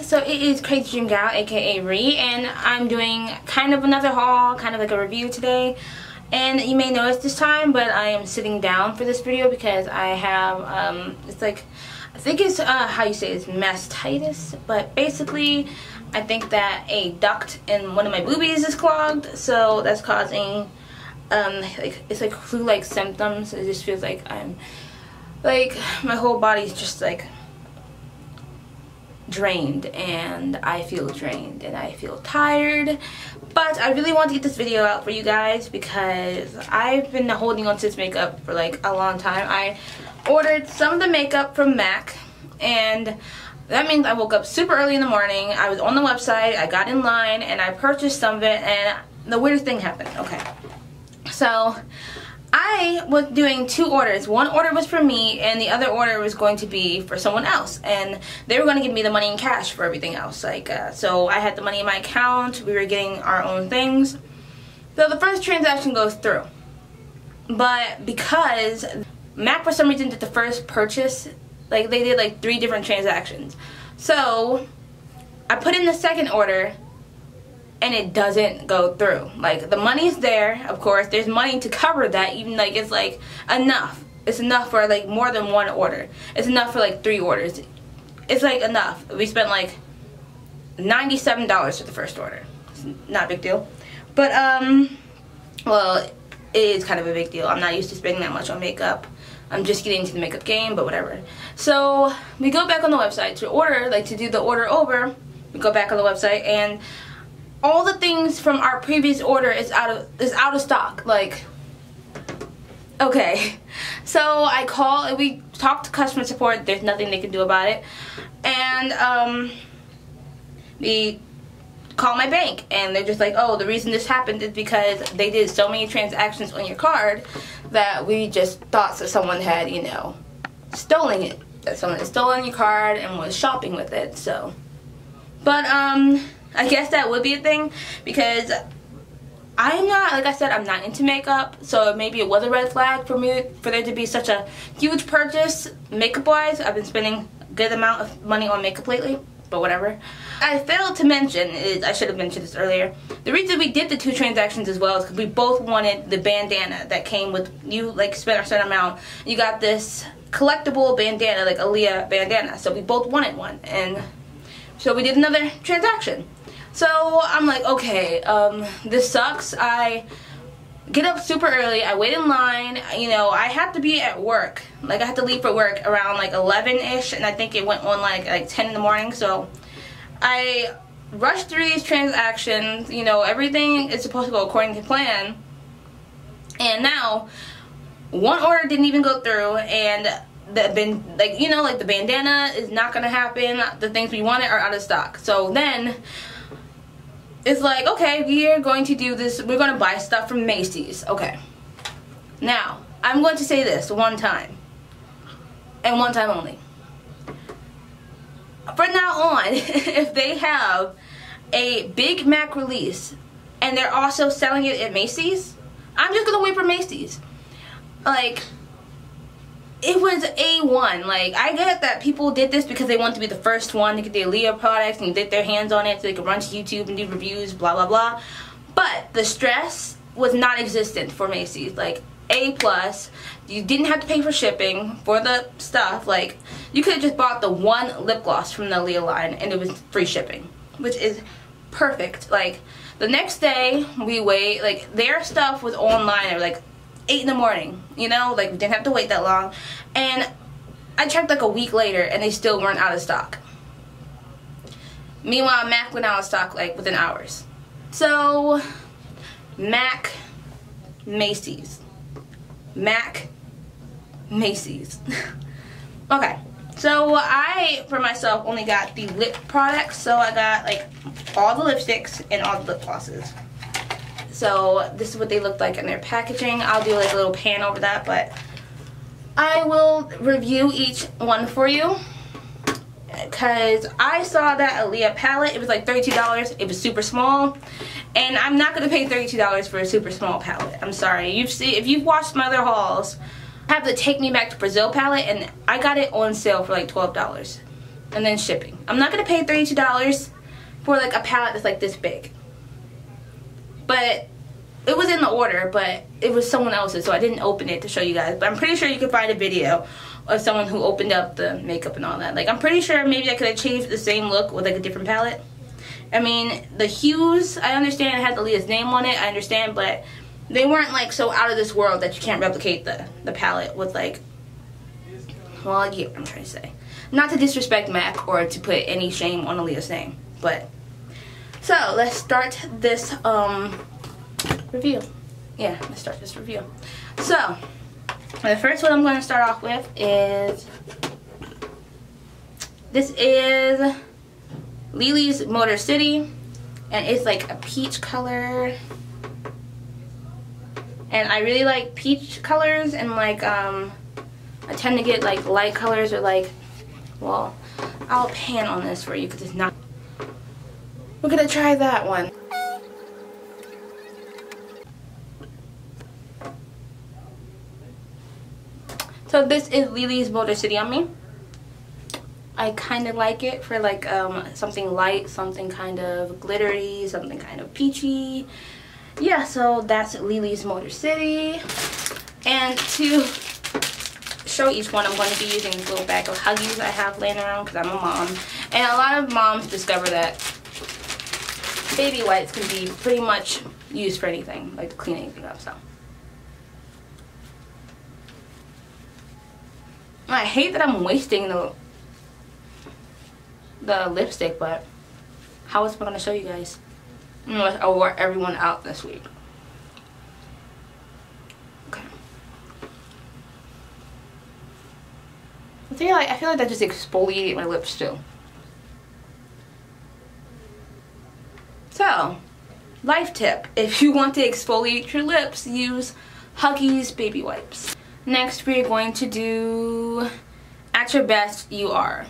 So it is Crazy Dream Girl, aka Ree, and I'm doing kind of another haul, kind of like a review today. And you may notice this time, but I am sitting down for this video because I have, it's like, I think it's, how you say it's mastitis, but basically I think that a duct in one of my boobies is clogged, so that's causing, like, it's like flu-like symptoms. It just feels like I'm, like, my whole body's just like drained, and I feel drained and I feel tired, but I really want to get this video out for you guys because I've been holding on to this makeup for like a long time. I ordered some of the makeup from MAC, and that means I woke up super early in the morning. I was on the website, I got in line, and I purchased some of it, and the weirdest thing happened. Okay, so I was doing two orders. One order was for me, and the other order was going to be for someone else, and they were going to give me the money in cash for everything else. Like, so I had the money in my account. We were getting our own things. So the first transaction goes through, but because MAC for some reason did the first purchase, like they did like 3 different transactions. So I put in the second order, and it doesn't go through. Like, the money's there, of course. There's money to cover that, even like it's like enough. It's enough for like more than one order. It's enough for like 3 orders. It's like enough. We spent like $97 for the first order. It's not a big deal. But well, it is kind of a big deal. I'm not used to spending that much on makeup. I'm just getting into the makeup game, but whatever. So we go back on the website to order, like to do the order over. We go back on the website, and all the things from our previous order is out of stock. Like, okay, so I call and we talk to customer support. There's nothing they can do about it, and we call my bank, and they're just like, oh, the reason this happened is because they did so many transactions on your card that we just thought that someone had, you know, stolen it. That someone had stolen your card and was shopping with it. So, but I guess that would be a thing because I'm not, like I said, I'm not into makeup, so maybe it was a red flag for me for there to be such a huge purchase makeup wise. I've been spending a good amount of money on makeup lately, but whatever. I failed to mention, I should have mentioned this earlier, the reason we did the 2 transactions as well is because we both wanted the bandana that came with, you like spent a certain amount, you got this collectible bandana, like Aaliyah bandana, so we both wanted one, and so we did another transaction. So I'm like, okay, this sucks. I get up super early, I wait in line, you know, I have to be at work. Like, I have to leave for work around like 11-ish, and I think it went on like 10 in the morning. So I rushed through these transactions, you know, everything is supposed to go according to plan. And now one order didn't even go through, and like, you know, like the bandana is not gonna happen. The things we wanted are out of stock. So then it's like, okay, we are going to do this. We're going to buy stuff from Macy's. Okay. Now, I'm going to say this one time. And one time only. From now on, if they have a Big Mac release and they're also selling it at Macy's, I'm just going to wait for Macy's. Like, it was A1. Like, I get that people did this because they want to be the first one to get the Aaliyah products and get their hands on it so they could run to YouTube and do reviews, blah, blah, blah. But the stress was non-existent for Macy's. Like, A+. You didn't have to pay for shipping for the stuff. Like, you could have just bought the one lip gloss from the Aaliyah line and it was free shipping, which is perfect. Like, the next day, we wait. Like, their stuff was online. They were like 8 in the morning, you know, like we didn't have to wait that long, and I checked like a week later and they still weren't out of stock. Meanwhile, MAC went out of stock like within hours. So MAC, Macy's, MAC, Macy's. Okay, so I for myself only got the lip products, so I got like all the lipsticks and all the lip glosses. So this is what they look like in their packaging. I'll do like a little pan over that, but I will review each one for you, because I saw that Aaliyah palette. It was like $32. It was super small, and I'm not going to pay $32 for a super small palette. I'm sorry. You've seen, if you've watched my other hauls, I have the Take Me Back to Brazil palette, and I got it on sale for like $12 and then shipping. I'm not going to pay $32 for like a palette that's like this big. But it was in the order, but it was someone else's, so I didn't open it to show you guys. But I'm pretty sure you can find a video of someone who opened up the makeup and all that. Like, I'm pretty sure maybe I could have changed the same look with like a different palette. I mean, the hues, I understand it had Aaliyah's name on it, I understand, but they weren't like so out of this world that you can't replicate the palette with like, well, you know what I'm trying to say. Not to disrespect MAC or to put any shame on Aaliyah's name, but. So let's start this review. Yeah, let's start this review. So the first one I'm going to start off with is, this is Lily's Motor City, and it's like a peach color. And I really like peach colors, and like I tend to get like light colors or like, well, I'll pan on this for you because it's not. We're gonna try that one. So this is Lily's Motor City on me. I kind of like it for like something light, something kind of glittery, something kind of peachy. Yeah, so that's Lily's Motor City. And to show each one, I'm going to be using this little bag of Huggies I have laying around because I'm a mom. And a lot of moms discover that baby wipes can be pretty much used for anything, like to clean anything up, so. I hate that I'm wasting the lipstick, but how else am I going to show you guys? Unless I wore everyone out this week. Okay. I feel like that just exfoliated my lips too. So, life tip. If you want to exfoliate your lips, use Huggies baby wipes. Next, we're going to do At Your Best You Are.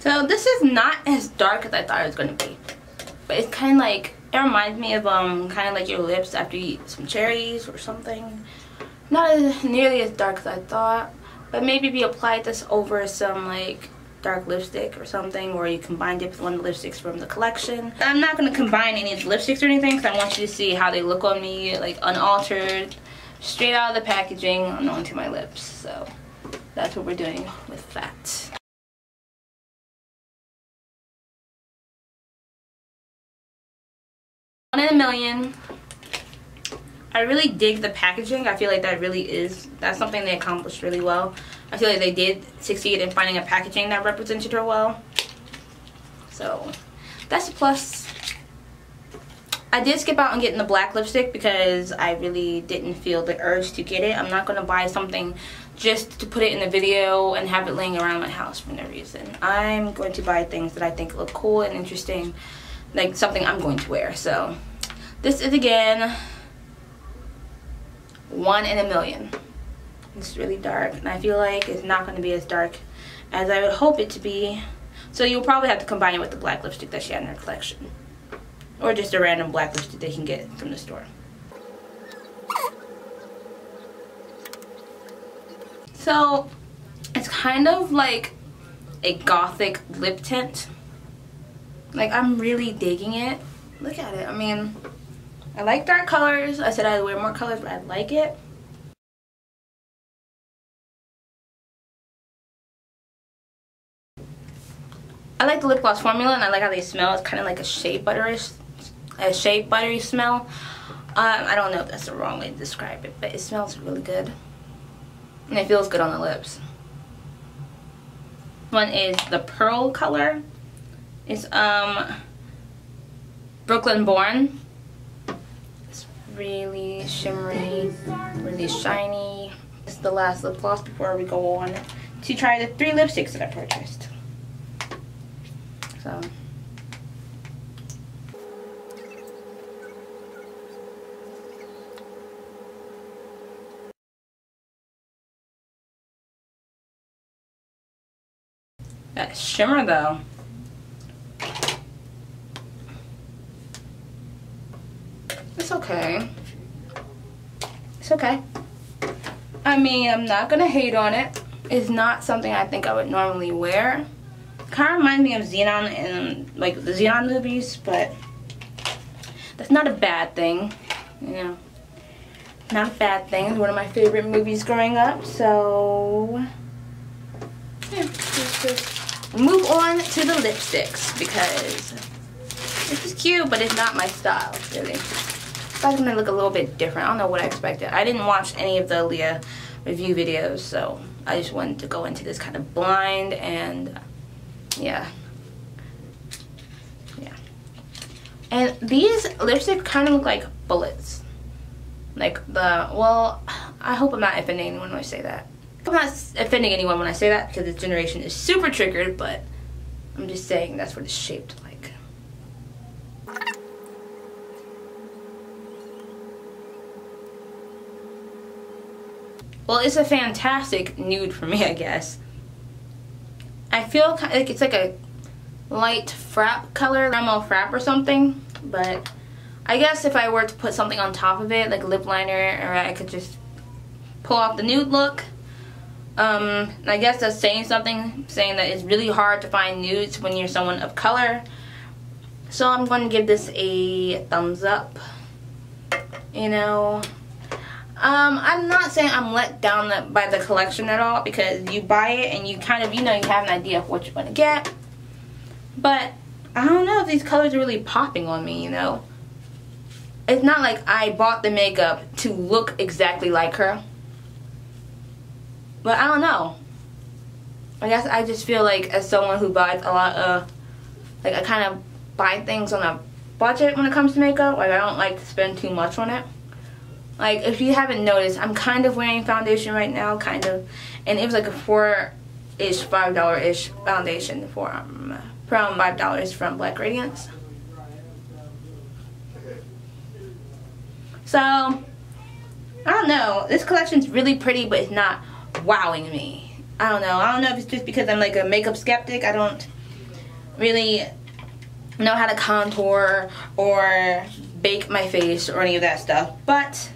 So, this is not as dark as I thought it was going to be. But it's kind of like, it reminds me of kind of like your lips after you eat some cherries or something. Not as nearly as dark as I thought, but maybe if you applied this over some like dark lipstick or something, or you combined it with one of the lipsticks from the collection. I'm not going to combine any of the lipsticks or anything because I want you to see how they look on me, like unaltered, straight out of the packaging and onto my lips. So that's what we're doing with that. One in a million. I really dig the packaging. I feel like that really is, that's something they accomplished really well. I feel like they did succeed in finding a packaging that represented her well. So that's a plus. I did skip out on getting the black lipstick because I really didn't feel the urge to get it. I'm not going to buy something just to put it in the video and have it laying around my house for no reason. I'm going to buy things that I think look cool and interesting, like something I'm going to wear. So this is again one in a million. It's really dark, and I feel like it's not going to be as dark as I would hope it to be. So you'll probably have to combine it with the black lipstick that she had in her collection, or just a random black lipstick they can get from the store. So it's kind of like a gothic lip tint. Like, I'm really digging it. Look at it. I mean, I like dark colors. I said I'd wear more colors, but I like it. I like the lip gloss formula, and I like how they smell. It's kind of like a shea buttery smell. I don't know if that's the wrong way to describe it, but it smells really good, and it feels good on the lips. One is the pearl color. It's Brooklyn Born. Really shimmery, really shiny. This is the last lip gloss before we go on to try the 3 lipsticks that I purchased. So. That shimmer though. It's okay. It's okay. I mean, I'm not gonna hate on it. It's not something I think I would normally wear. Kind of reminds me of Xenon and like the Xenon movies, but that's not a bad thing, you know. Not a bad thing. It's one of my favorite movies growing up, so yeah, just move on to the lipsticks because this is cute, but it's not my style really. I thought it was gonna look a little bit different. I don't know what I expected. I didn't watch any of the Aaliyah review videos, so I just wanted to go into this kind of blind and yeah. And these lipsticks kind of look like bullets. Like the, well, I hope I'm not offending anyone when I say that. I'm not offending anyone when I say that because this generation is super triggered, but I'm just saying that's what it's shaped like. Well, it's a fantastic nude for me, I guess. I feel kind of like it's like a light frap color, caramel frap or something. But I guess if I were to put something on top of it, like lip liner, or I could just pull off the nude look. I guess that's saying something, saying that it's really hard to find nudes when you're someone of color. So I'm going to give this a thumbs up, you know. I'm not saying I'm let down by the collection at all because you buy it and you kind of, you know, you have an idea of what you're going to get. But I don't know if these colors are really popping on me, you know. It's not like I bought the makeup to look exactly like her. But I don't know. I guess I just feel like as someone who buys a lot of, like I kind of buy things on a budget when it comes to makeup. Like I don't like to spend too much on it. Like, if you haven't noticed, I'm kind of wearing foundation right now, kind of. And it was like a $4-ish, $5-ish foundation for, from $5 from Black Radiance. So, I don't know. This collection's really pretty, but it's not wowing me. I don't know. I don't know if it's just because I'm like a makeup skeptic. I don't really know how to contour or bake my face or any of that stuff. But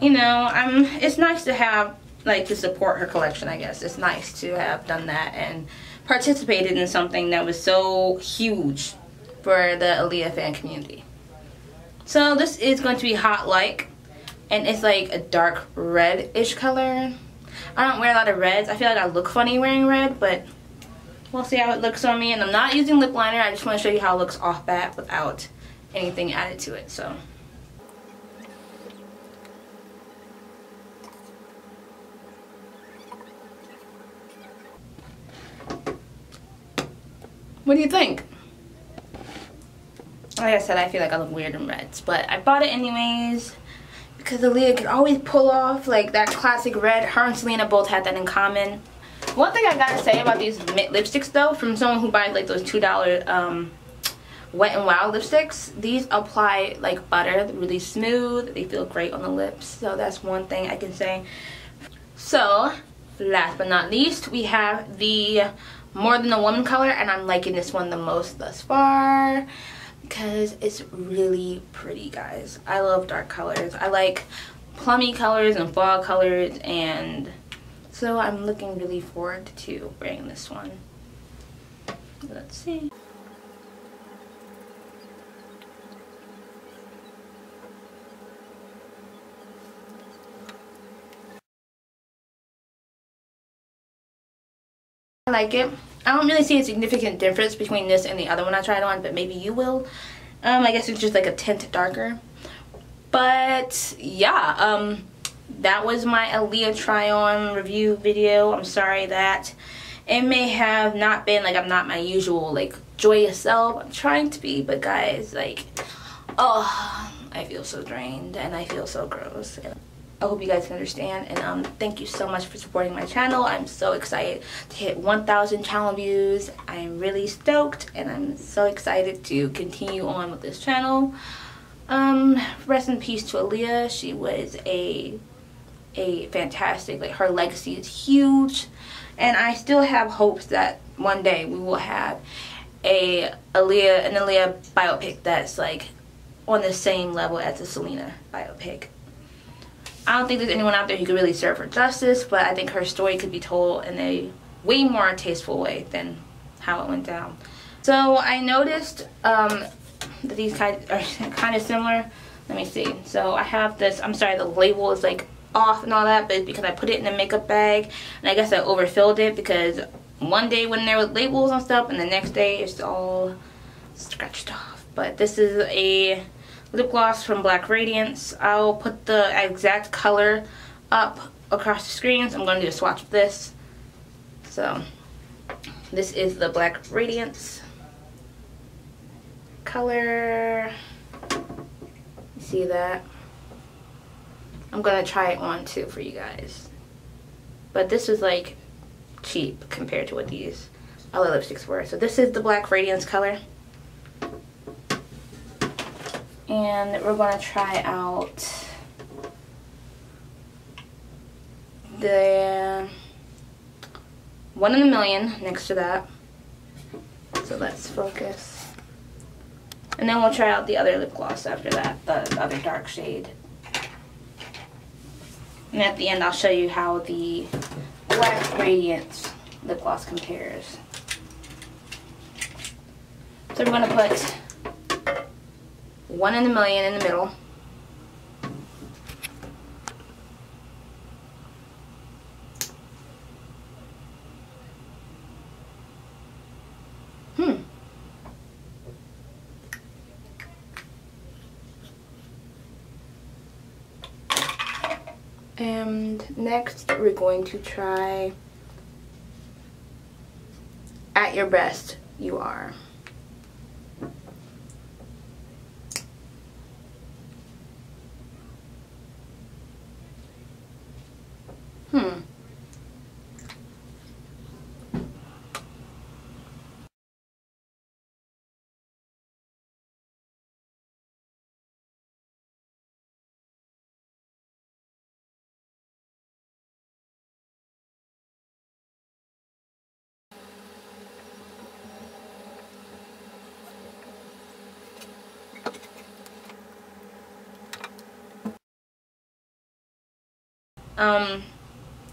you know, it's nice to have, like, to support her collection, I guess. It's nice to have done that and participated in something that was so huge for the Aaliyah fan community. So this is going to be Hot Like, and it's like a dark red-ish color. I don't wear a lot of reds. I feel like I look funny wearing red, but we'll see how it looks on me. And I'm not using lip liner. I just want to show you how it looks off bat without anything added to it, so. What do you think? Like I said, I feel like I look weird in reds, but I bought it anyways because Aaliyah could always pull off like that classic red. Her and Selena both had that in common. One thing I gotta say about these lipsticks though, from someone who buys like those $2 Wet n Wild lipsticks, these apply like butter. They're really smooth. They feel great on the lips, so that's one thing I can say. So last but not least, we have the More Than a Woman color, and I'm liking this one the most thus far because it's really pretty, guys. I love dark colors. I like plummy colors and fall colors, and so I'm looking really forward to wearing this one. Let's see. I like it. I don't really see a significant difference between this and the other one I tried on, but maybe you will. I guess it's just like a tint darker. But yeah, that was my Aaliyah try on review video. I'm sorry that it may have not been like, I'm not my usual like joyous self. I'm trying to be, but guys, like, oh, I feel so drained and I feel so gross. I hope you guys understand. And thank you so much for supporting my channel. I'm so excited to hit 1,000 channel views. I'm really stoked, and I'm so excited to continue on with this channel. Rest in peace to Aaliyah. She was a fantastic, like, her legacy is huge, and I still have hopes that one day we will have an Aaliyah biopic that's like on the same level as the Selena biopic. I don't think there's anyone out there who could really serve for justice, but I think her story could be told in a way more tasteful way than how it went down. So I noticed that these are kind of similar. Let me see. So I have this, I'm sorry, the label is like off and all that, but it's because I put it in a makeup bag, and I guess I overfilled it, because one day when there were labels and stuff, and the next day it's all scratched off. But this is a lip gloss from Black Radiance. I'll put the exact color up across the screens. I'm going to do a swatch of this. So this is the Black Radiance color. You see that? I'm going to try it on too for you guys. But this is like cheap compared to what these other lipsticks were. So this is the Black Radiance color. And we're going to try out the One in a Million next to that. So let's focus. And then we'll try out the other lip gloss after that, the other dark shade. And at the end I'll show you how the Black Radiance lip gloss compares. So we're going to put One in a Million in the middle. And next we're going to try At Your Best You Are.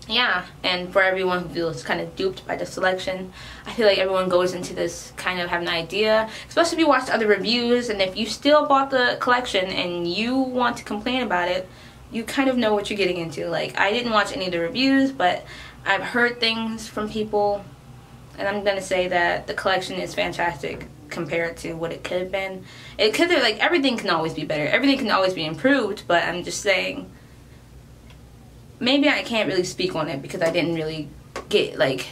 Yeah, and for everyone who feels kind of duped by the selection, I feel like everyone goes into this kind of have an idea, especially if you watch other reviews, and if you still bought the collection and you want to complain about it, you kind of know what you're getting into. Like, I didn't watch any of the reviews, but I've heard things from people, and I'm gonna say that the collection is fantastic compared to what it could have been. It could have, like, everything can always be better, everything can always be improved, but I'm just saying, maybe I can't really speak on it because I didn't really get, like,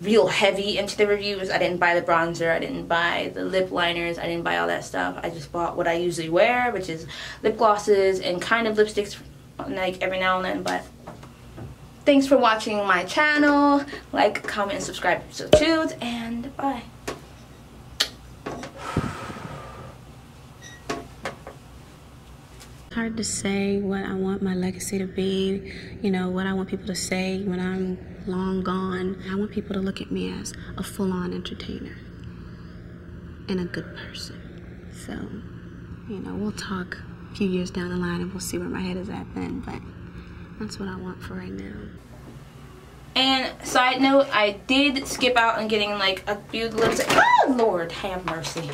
real heavy into the reviews. I didn't buy the bronzer, I didn't buy the lip liners, I didn't buy all that stuff. I just bought what I usually wear, which is lip glosses and kind of lipsticks, like, every now and then. But thanks for watching my channel. Like, comment, and subscribe if you so choose, and bye. Hard to say what I want my legacy to be, you know, what I want people to say when I'm long gone. I want people to look at me as a full-on entertainer and a good person. So, you know, we'll talk a few years down the line and we'll see where my head is at then, but that's what I want for right now. And side note, I did skip out on getting like a few lipsticks. Oh, Lord have mercy.